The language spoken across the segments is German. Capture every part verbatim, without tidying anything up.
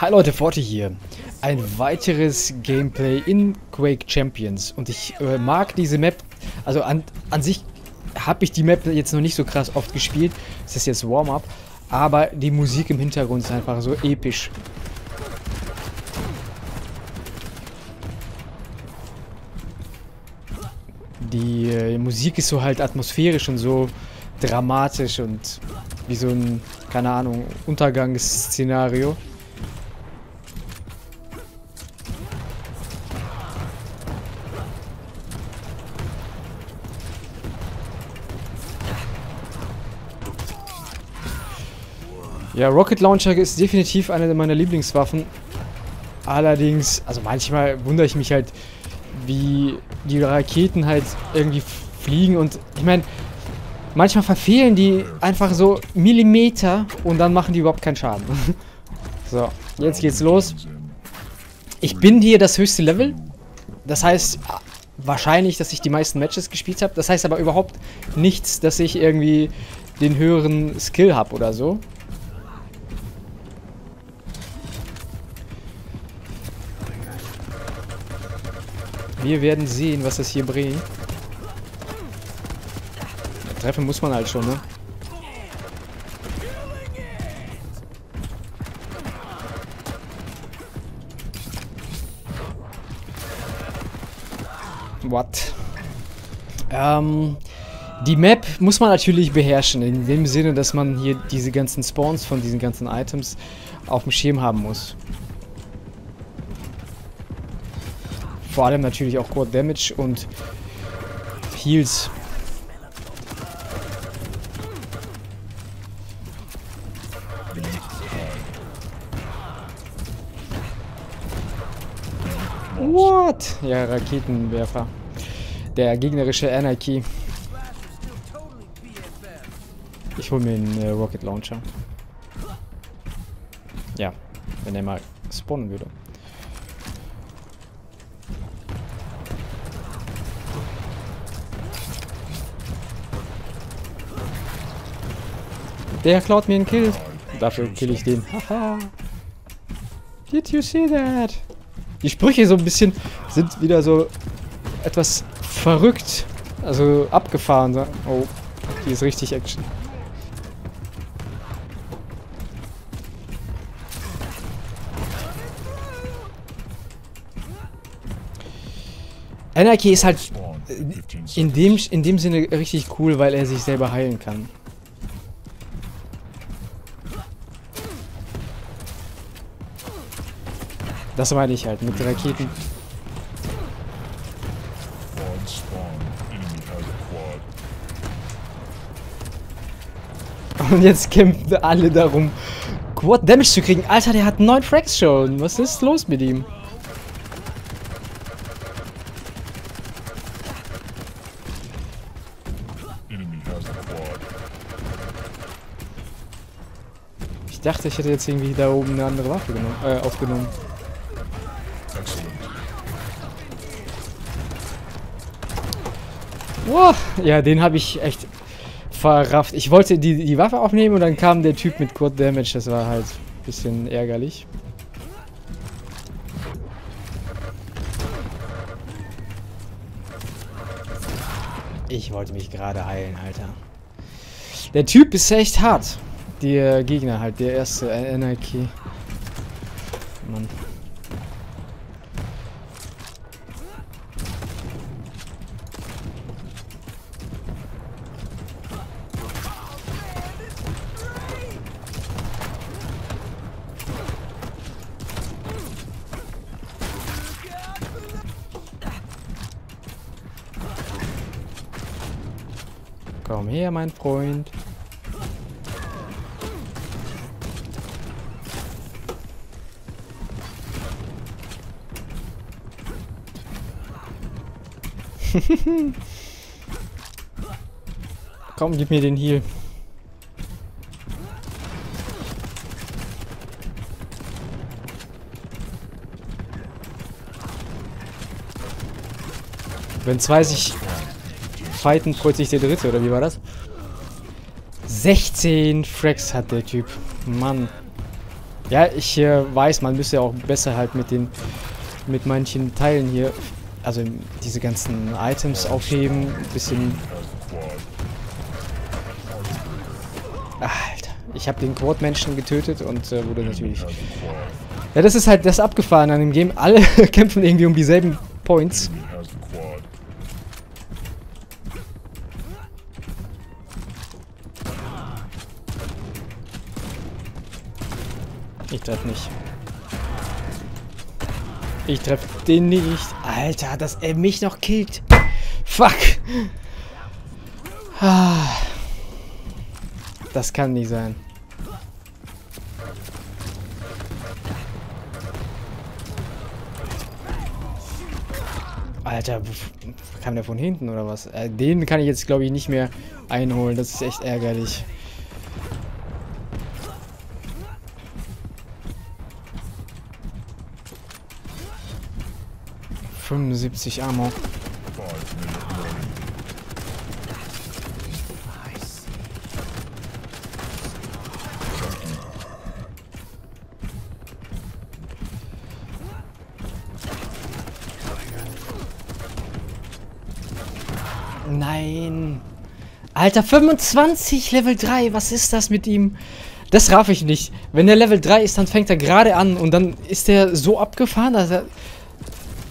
Hi Leute, Forti hier. Ein weiteres Gameplay in Quake Champions. Und ich äh, mag diese Map. Also an, an sich habe ich die Map jetzt noch nicht so krass oft gespielt. Es ist jetzt Warm-Up. Aber die Musik im Hintergrund ist einfach so episch. Die äh, Musik ist so halt atmosphärisch und so dramatisch und wie so ein, keine Ahnung, Untergangsszenario. Ja, Rocket Launcher ist definitiv eine meiner Lieblingswaffen. Allerdings, also manchmal wundere ich mich halt, wie die Raketen halt irgendwie fliegen und ich meine, manchmal verfehlen die einfach so Millimeter und dann machen die überhaupt keinen Schaden. So, jetzt geht's los. Ich bin hier das höchste Level. Das heißt wahrscheinlich, dass ich die meisten Matches gespielt habe. Das heißt aber überhaupt nichts, dass ich irgendwie den höheren Skill habe oder so. Wir werden sehen, was das hier bringt. Treffen muss man halt schon, ne? What? Ähm, die Map muss man natürlich beherrschen, in dem Sinne, dass man hier diese ganzen Spawns von diesen ganzen Items auf dem Schirm haben muss. Vor allem natürlich auch Quad Damage und Heals. What? Ja, Raketenwerfer. Der gegnerische Anarki. Ich hole mir einen äh, Rocket Launcher. Ja, wenn er mal spawnen würde. Der klaut mir einen Kill. Dafür kill ich den. Haha. Did you see that? Die Sprüche so ein bisschen sind wieder so etwas verrückt. Also abgefahren. Oh, hier ist richtig Action. Anarki ist halt in dem, in dem Sinne richtig cool, weil er sich selber heilen kann. Das meine ich halt mit Raketen. Und jetzt kämpfen alle darum, Quad Damage zu kriegen. Alter, der hat neun Frags schon. Was ist los mit ihm? Ich dachte, ich hätte jetzt irgendwie da oben eine andere Waffe genommen, äh, aufgenommen. Wow. Ja, den habe ich echt verrafft. Ich wollte die, die Waffe aufnehmen und dann kam der Typ mit Quad Damage. Das war halt ein bisschen ärgerlich. Ich wollte mich gerade heilen, Alter. Der Typ ist echt hart. Der Gegner halt, der erste Anarki. Mann. Komm her, mein Freund. Komm, gib mir den Heal. Wenn zwei sich fighten, freut sich der dritte, oder wie war das? sechzehn Frags hat der Typ. Mann. Ja, ich äh, weiß, man müsste ja auch besser halt mit den, mit manchen Teilen hier, also diese ganzen Items aufheben, ein bisschen... Alter, ich habe den Quad-Menschen getötet und äh, wurde natürlich... Ja, das ist halt das Abgefahren an dem Game. Alle kämpfen irgendwie um dieselben Points. Ich treff nicht. Ich treff den nicht. Alter, dass er mich noch killt. Fuck. Das kann nicht sein. Alter, kam der von hinten oder was? Den kann ich jetzt, glaube ich, nicht mehr einholen. Das ist echt ärgerlich. fünfundsiebzig Ammo. Nein. Alter, fünfundzwanzig Level drei. Was ist das mit ihm? Das raff ich nicht. Wenn er Level drei ist, dann fängt er gerade an. Und dann ist er so abgefahren, dass er...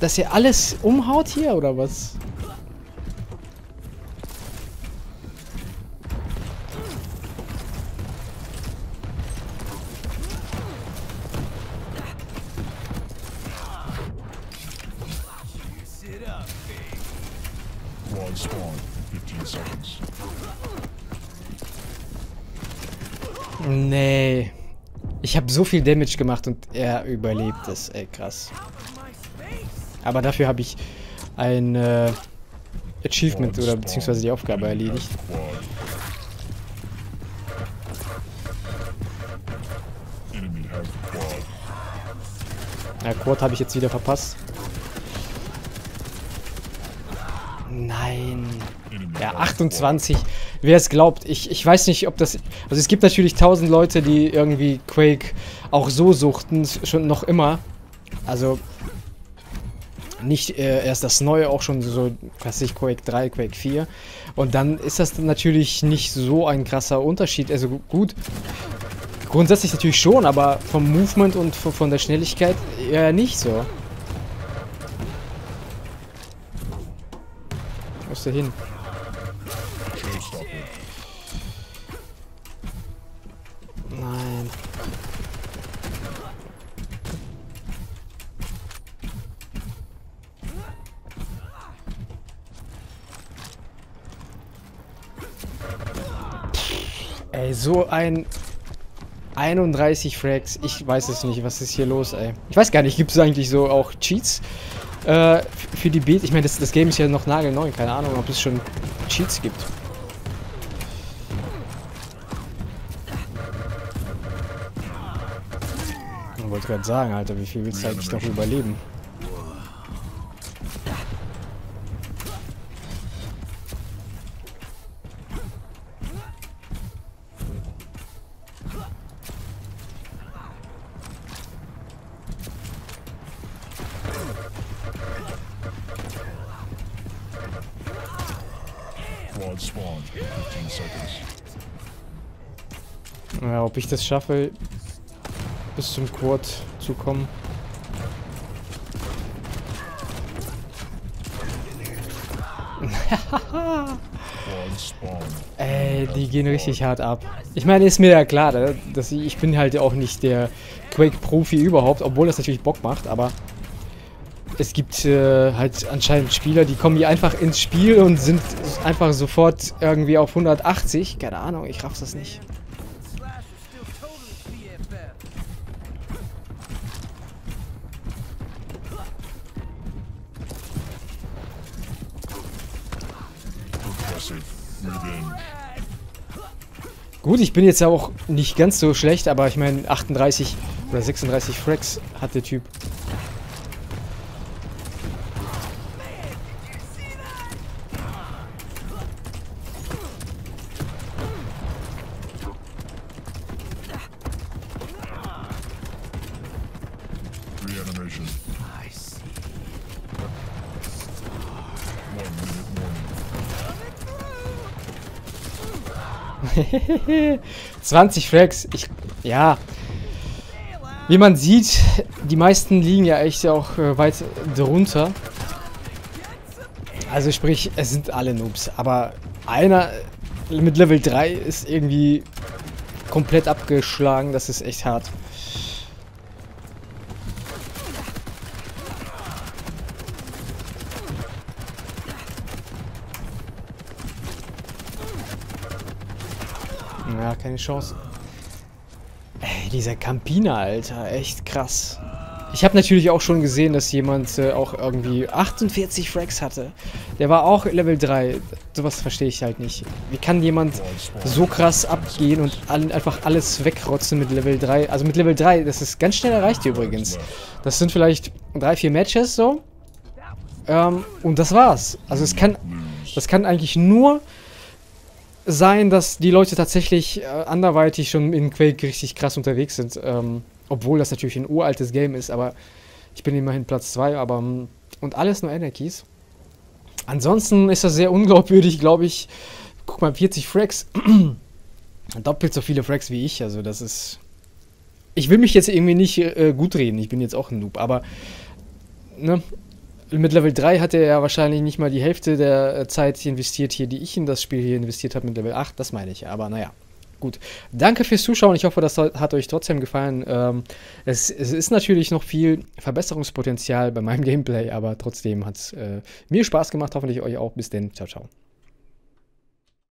Dass ihr alles umhaut hier, oder was? Nee. Ich habe so viel Damage gemacht und er überlebt es. Ey, krass. Aber dafür habe ich ein äh, Achievement oder beziehungsweise die Aufgabe erledigt. Ja, Quad habe ich jetzt wieder verpasst. Nein. Ja, achtundzwanzig. Wer es glaubt, ich, ich weiß nicht, ob das... Also es gibt natürlich tausend Leute, die irgendwie Quake auch so suchten, schon noch immer. Also... Nicht äh, erst das Neue, auch schon so klassisch Quake drei, Quake vier. Und dann ist das natürlich nicht so ein krasser Unterschied. Also gut, grundsätzlich natürlich schon, aber vom Movement und von der Schnelligkeit eher nicht so. Wo ist der hin? Nein. Ey, so ein einunddreißig Frags. Ich weiß es nicht, was ist hier los, ey. Ich weiß gar nicht, gibt es eigentlich so auch Cheats äh, für die Beat? Ich meine, das, das Game ist ja noch nagelneu. Keine Ahnung, ob es schon Cheats gibt. Ich wollte gerade sagen, Alter, wie viel willst du eigentlich noch überleben? Ja, ob ich das schaffe, bis zum Quad zu kommen. Ey, die gehen richtig hart ab. Ich meine, ist mir ja klar, dass ich, ich bin halt auch nicht der Quake-Profi überhaupt, obwohl das natürlich Bock macht, aber... Es gibt äh, halt anscheinend Spieler, die kommen hier einfach ins Spiel und sind einfach sofort irgendwie auf hundertachtzig. Keine Ahnung, ich raff das nicht. Gut, ich bin jetzt auch nicht ganz so schlecht, aber ich meine, achtunddreißig oder sechsunddreißig Frags hat der Typ. zwanzig Frags. Ich, ja. Wie man sieht, die meisten liegen ja echt auch äh, weit drunter. Also sprich, es sind alle Noobs. Aber einer mit Level drei ist irgendwie komplett abgeschlagen. Das ist echt hart. Ja, keine Chance. Ey, dieser Campina, Alter. Echt krass. Ich habe natürlich auch schon gesehen, dass jemand äh, auch irgendwie achtundvierzig Frags hatte. Der war auch Level drei. Sowas verstehe ich halt nicht. Wie kann jemand so krass abgehen und all, einfach alles wegrotzen mit Level drei? Also mit Level drei, das ist ganz schnell erreicht übrigens. Das sind vielleicht drei, vier Matches so. Ähm, und das war's. Also es kann, das kann eigentlich nur sein, dass die Leute tatsächlich äh, anderweitig schon in Quake richtig krass unterwegs sind. Ähm, obwohl das natürlich ein uraltes Game ist, aber ich bin immerhin Platz zwei, aber und alles nur Anarkies. Ansonsten ist das sehr unglaubwürdig, glaube ich. Guck mal, vierzig Frags. Doppelt so viele Frags wie ich, also das ist... Ich will mich jetzt irgendwie nicht äh, gut reden, ich bin jetzt auch ein Noob, aber... Ne? Mit Level drei hat er ja wahrscheinlich nicht mal die Hälfte der Zeit investiert hier, die ich in das Spiel hier investiert habe mit Level acht. Das meine ich, aber naja. Gut. Danke fürs Zuschauen. Ich hoffe, das hat euch trotzdem gefallen. Ähm, es, es ist natürlich noch viel Verbesserungspotenzial bei meinem Gameplay, aber trotzdem hat es äh, mir Spaß gemacht. Hoffentlich euch auch. Bis denn. Ciao, ciao.